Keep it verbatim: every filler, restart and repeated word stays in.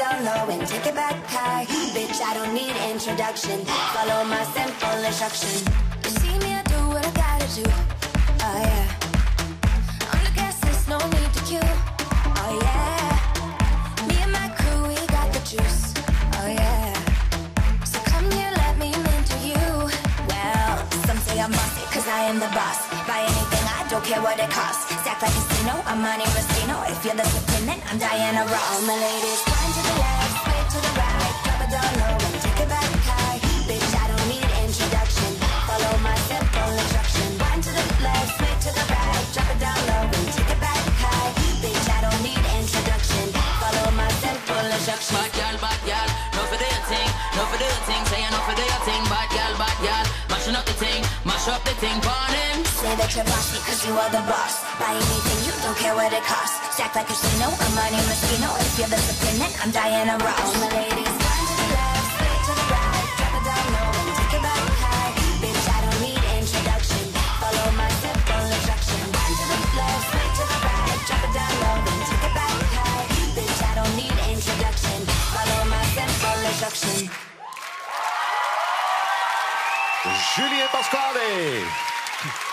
down low and take it back high. Bitch, I don't need introduction. Follow my simple instruction. You see me, I do what I gotta do. Oh yeah. On the gas, there's no need to queue. Oh yeah. Me and my crew, we got the juice. Oh yeah. So come here, let me mentor you. Well, some say I'm bossy, 'cause I am the boss. Buy anything, I don't care what it costs. Stack like Casino, I'm Monte Rustino. If you're the supreme, then I'm Diana Ross. All my ladies, wind to the left, sway to the right. Drop it down low and take it back high. Bitch, I don't need introduction. Follow my simple instruction. Wind to the left, sway to the right. Drop it down low and take it back high. Bitch, I don't need introduction. Follow my simple instruction. Bad gal, bad gal, no for the thing, no for the thing. Say no for the thing, bad gal, bad gal. Mashing up the thing, mash up the thing, burning. Say that you're bossy, 'cause you are the boss. Buy anything, you don't care what it costs. Stack like Casino, I'm Monte Rustino. If you're the supreme, then I'm Diana Ross. All my ladies, wind to the left, sway to the right. Drop it down low and take it back high. Bitch, I don't need introduction. Follow my simple instruction. Wind to the left, sway to the right. Drop it down low and take it back high. Bitch, I don't need introduction. Follow my simple instruction. Julie Pasquale.